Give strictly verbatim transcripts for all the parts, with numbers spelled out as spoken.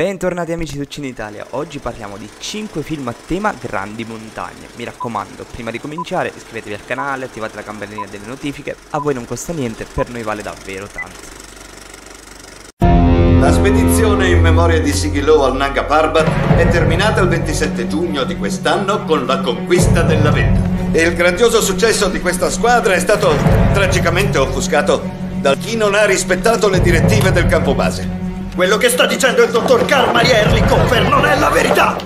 Bentornati amici su CineItalia, oggi parliamo di cinque film a tema grandi montagne. Mi raccomando, prima di cominciare iscrivetevi al canale, attivate la campanellina delle notifiche, a voi non costa niente, per noi vale davvero tanto. La spedizione in memoria di Sigilò al Nanga Parbat è terminata il ventisette giugno di quest'anno con la conquista della vetta. E il grandioso successo di questa squadra è stato tragicamente offuscato da chi non ha rispettato le direttive del campo base. Quello che sta dicendo il dottor Karl-Marie Erlikoffer non è la verità!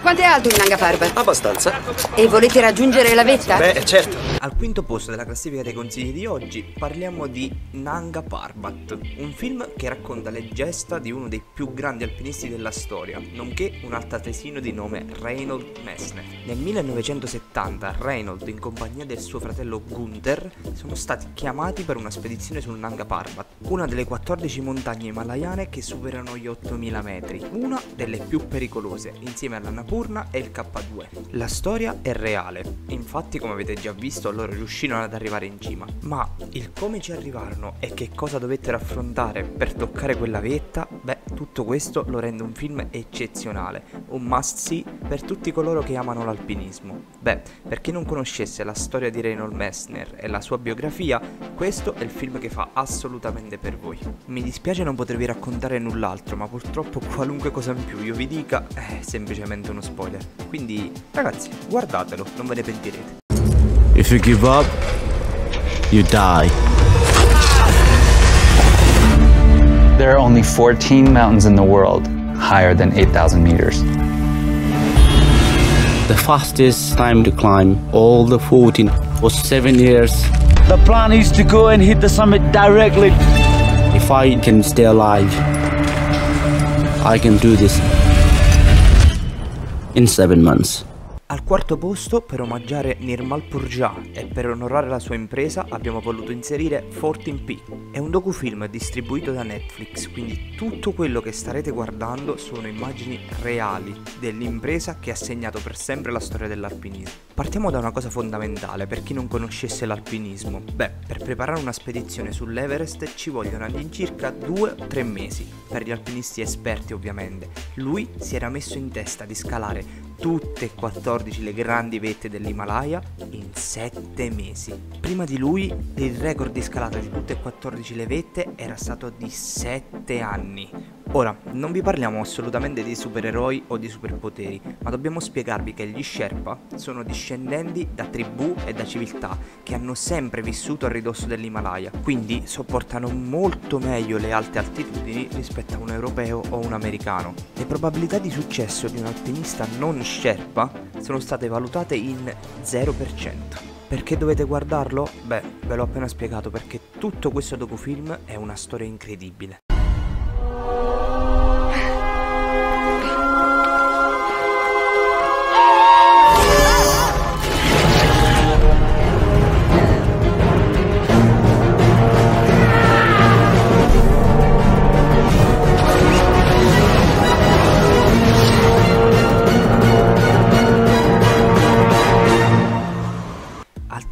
Quanto è alto il Nanga Parbat? Abbastanza. E volete raggiungere la vetta? Beh, certo. Al quinto posto della classifica dei consigli di oggi parliamo di Nanga Parbat, un film che racconta le gesta di uno dei più grandi alpinisti della storia, nonché un altoatesino di nome Reinhold Messner. Nel millenovecentosettanta Reinhold, in compagnia del suo fratello Günther, sono stati chiamati per una spedizione sul Nanga Parbat, una delle quattordici montagne himalayane che superano gli ottomila metri, una delle più pericolose, insieme alla Napurna e il K due. La storia è reale, infatti come avete già visto loro riuscirono ad arrivare in cima, ma il come ci arrivarono e che cosa dovettero affrontare per toccare quella vetta, beh, tutto questo lo rende un film eccezionale, un must see per tutti coloro che amano l'alpinismo. Beh, per chi non conoscesse la storia di Reinhold Messner e la sua biografia, questo è il film che fa assolutamente per voi. Mi dispiace non potervi raccontare null'altro, ma purtroppo qualunque cosa in più io vi dica è semplicemente uno spoiler, quindi ragazzi guardatelo, non ve ne pentirete. If you give up, you die. There are only fourteen mountains in the world higher than eight thousand meters. The fastest time to climb all the fourteen was seven years. The plan is to go and hit the summit directly. If I can stay alive, I can do this in seven months. Al quarto posto, per omaggiare Nirmal Purja e per onorare la sua impresa, abbiamo voluto inserire quattordici P. È un docufilm distribuito da Netflix, quindi tutto quello che starete guardando sono immagini reali dell'impresa che ha segnato per sempre la storia dell'alpinismo. Partiamo da una cosa fondamentale per chi non conoscesse l'alpinismo. Beh, per preparare una spedizione sull'Everest ci vogliono all'incirca due o tre mesi, per gli alpinisti esperti ovviamente. Lui si era messo in testa di scalare tutte e quattordici le grandi vette dell'Himalaya in sette mesi. Prima di lui il record di scalata di tutte e quattordici le vette era stato di sette anni. Ora, non vi parliamo assolutamente di supereroi o di superpoteri, ma dobbiamo spiegarvi che gli Sherpa sono discendenti da tribù e da civiltà che hanno sempre vissuto a ridosso dell'Himalaya, quindi sopportano molto meglio le alte altitudini rispetto a un europeo o un americano. Le probabilità di successo di un alpinista non Sherpa sono state valutate in zero per cento. Perché dovete guardarlo? Beh, ve l'ho appena spiegato, perché tutto questo docufilm è una storia incredibile.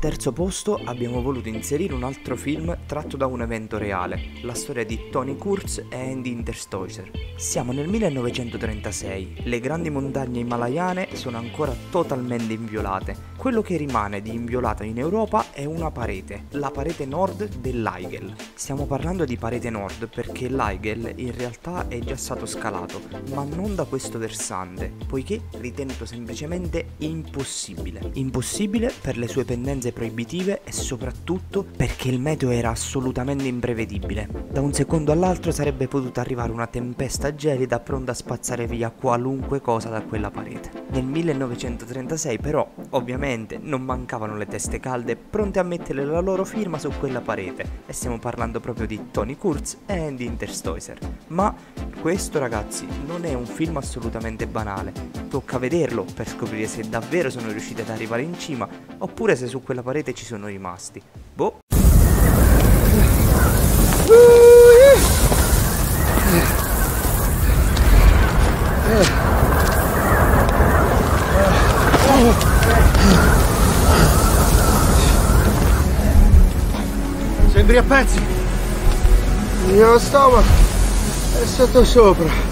Terzo posto abbiamo voluto inserire un altro film tratto da un evento reale, la storia di Toni Kurz e Andi Hinterstoisser. Siamo nel millenovecentotrentasei, le grandi montagne himalayane sono ancora totalmente inviolate. Quello che rimane di inviolato in Europa è una parete, la parete nord dell'Aigel. Stiamo parlando di parete nord perché l'Aigel in realtà è già stato scalato, ma non da questo versante, poiché ritenuto semplicemente impossibile. Impossibile per le sue pendenze proibitive e soprattutto perché il meteo era assolutamente imprevedibile. Da un secondo all'altro sarebbe potuta arrivare una tempesta gelida pronta a spazzare via qualunque cosa da quella parete. Nel millenovecentotrentasei però ovviamente non mancavano le teste calde pronte a mettere la loro firma su quella parete, e stiamo parlando proprio di Toni Kurz e Andi Hinterstoisser. Ma questo ragazzi non è un film assolutamente banale, tocca vederlo per scoprire se davvero sono riusciti ad arrivare in cima oppure se su quella parete ci sono rimasti. Boh. Sembri a pezzi. Il mio stomaco è sotto sopra.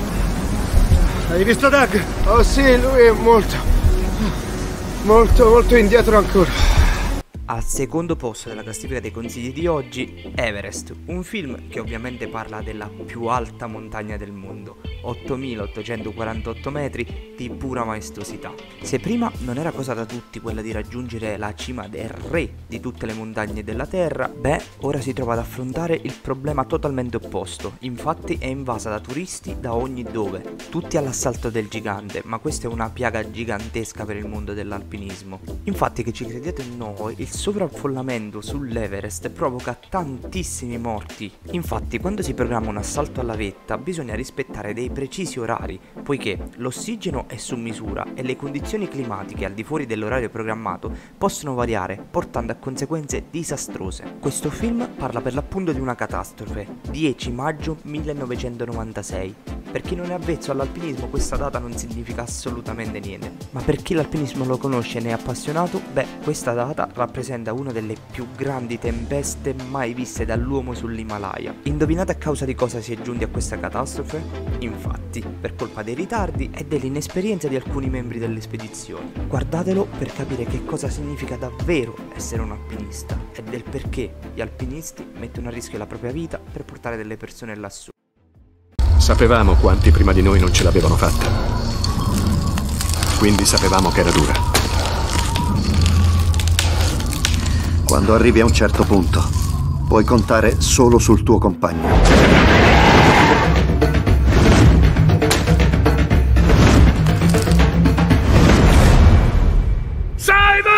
Hai visto Doug? Oh sì, lui è molto, molto, molto indietro ancora. Al secondo posto della classifica dei consigli di oggi, Everest, un film che ovviamente parla della più alta montagna del mondo, ottomilaottocentoquarantotto metri di pura maestosità. Se prima non era cosa da tutti quella di raggiungere la cima del re di tutte le montagne della terra, beh, ora si trova ad affrontare il problema totalmente opposto. Infatti è invasa da turisti da ogni dove, tutti all'assalto del gigante, ma questa è una piaga gigantesca per il mondo dell'alpinismo. Infatti, che ci crediate o no, il sovraffollamento sull'Everest provoca tantissimi morti. Infatti, quando si programma un assalto alla vetta bisogna rispettare dei precisi orari, poiché l'ossigeno è su misura e le condizioni climatiche al di fuori dell'orario programmato possono variare, portando a conseguenze disastrose. Questo film parla per l'appunto di una catastrofe, dieci maggio millenovecentonovantasei. Per chi non è avvezzo all'alpinismo questa data non significa assolutamente niente, ma per chi l'alpinismo lo conosce e ne è appassionato, beh, questa data rappresenta una delle più grandi tempeste mai viste dall'uomo sull'Himalaya. Indovinate a causa di cosa si è giunti a questa catastrofe? Infatti, per colpa dei ritardi e dell'inesperienza di alcuni membri delle spedizioni. Guardatelo per capire che cosa significa davvero essere un alpinista e del perché gli alpinisti mettono a rischio la propria vita per portare delle persone lassù. Sapevamo quanti prima di noi non ce l'avevano fatta, quindi sapevamo che era dura. Quando arrivi a un certo punto, puoi contare solo sul tuo compagno. Simon!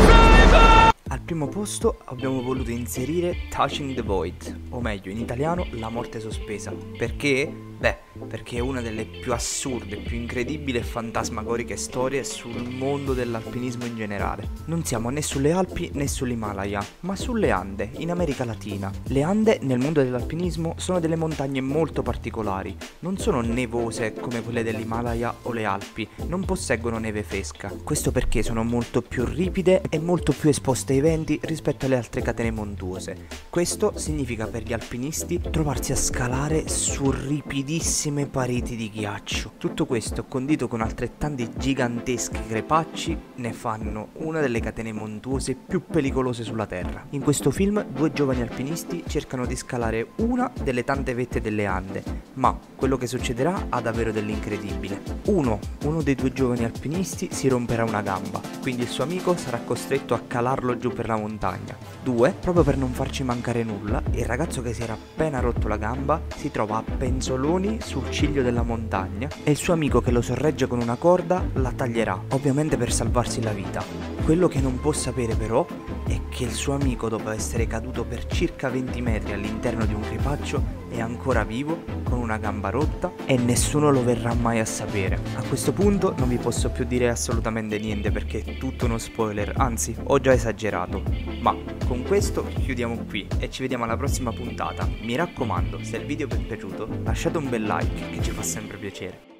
Simon! Al primo posto abbiamo voluto inserire Touching the Void, o meglio in italiano La morte sospesa. Perché? Beh, perché è una delle più assurde, più incredibili e fantasmagoriche storie sul mondo dell'alpinismo in generale. Non siamo né sulle Alpi né sull'Himalaya, ma sulle Ande, in America Latina. Le Ande nel mondo dell'alpinismo sono delle montagne molto particolari, non sono nevose come quelle dell'Himalaya o le Alpi, non posseggono neve fresca. Questo perché sono molto più ripide e molto più esposte ai venti rispetto alle altre catene montuose. Questo significa per gli alpinisti trovarsi a scalare su ripidissime pareti di ghiaccio. Tutto questo condito con altrettanti giganteschi crepacci ne fanno una delle catene montuose più pericolose sulla terra. In questo film due giovani alpinisti cercano di scalare una delle tante vette delle Ande, ma quello che succederà ha davvero dell'incredibile. Uno, uno dei due giovani alpinisti si romperà una gamba, quindi il suo amico sarà costretto a calarlo giù per la montagna. Due, proprio per non farci mancare nulla, il ragazzo che si era appena rotto la gamba si trova a penzoloni su sul ciglio della montagna e il suo amico che lo sorregge con una corda la taglierà, ovviamente per salvarsi la vita. Quello che non può sapere però è che il suo amico, dopo essere caduto per circa venti metri all'interno di un crepaccio, è ancora vivo con una gamba rotta e nessuno lo verrà mai a sapere. A questo punto non vi posso più dire assolutamente niente perché è tutto uno spoiler, anzi ho già esagerato. Ma con questo chiudiamo qui e ci vediamo alla prossima puntata. Mi raccomando, se il video vi è piaciuto lasciate un bel like che ci fa sempre piacere.